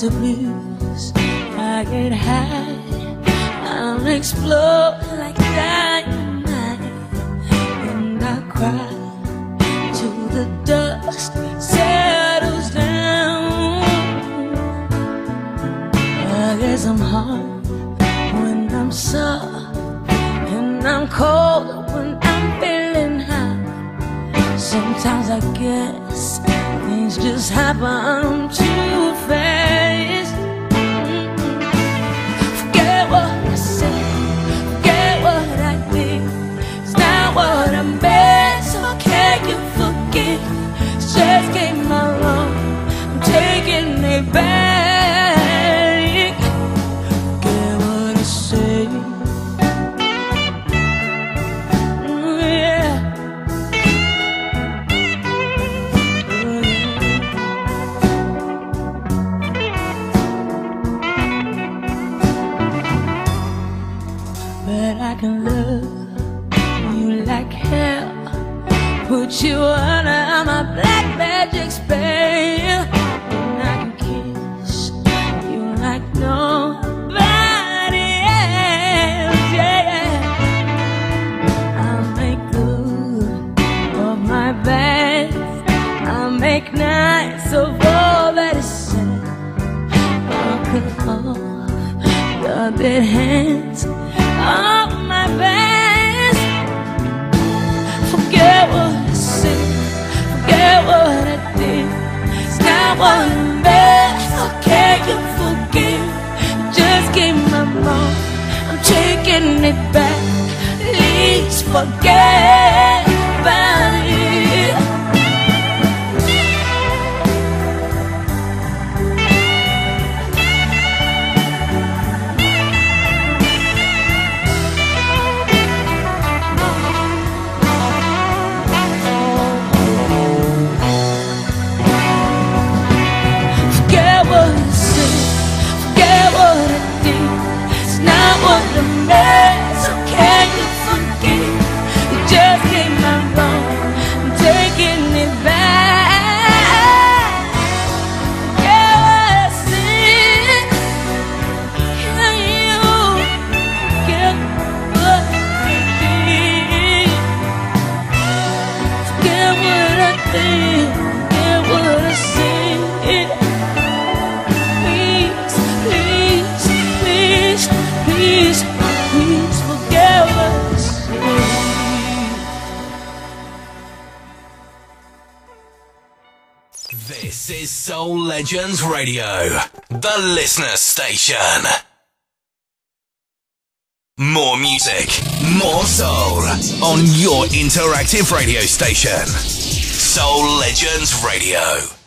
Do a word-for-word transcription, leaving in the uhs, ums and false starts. got the blues, I get high, I'll explode like dynamite, and I cry till the dust settles down. I guess I'm hard when I'm soft, and I'm cold when I'm feeling hot. Sometimes I guess things just happen too fast. Forget what I said, forget what I did. It's not what I meant, so can you forgive? It's just came along, I'm taking it back. Forget what I said. Mm, yeah. But I can love you like hell, put you under my black magic spell, and I can kiss you like nobody else. Yeah, I'll make good of my bad, I'll make nights of all that is said. I'll cut off your dead hands, all my best. Forget what I said, forget what I did. It's not what I meant, so can you forgive? Just give my love, I'm taking it back. Please forget about it. This is Soul Legends Radio, the listener station. More music, more soul on your interactive radio station. Soul Legends Radio.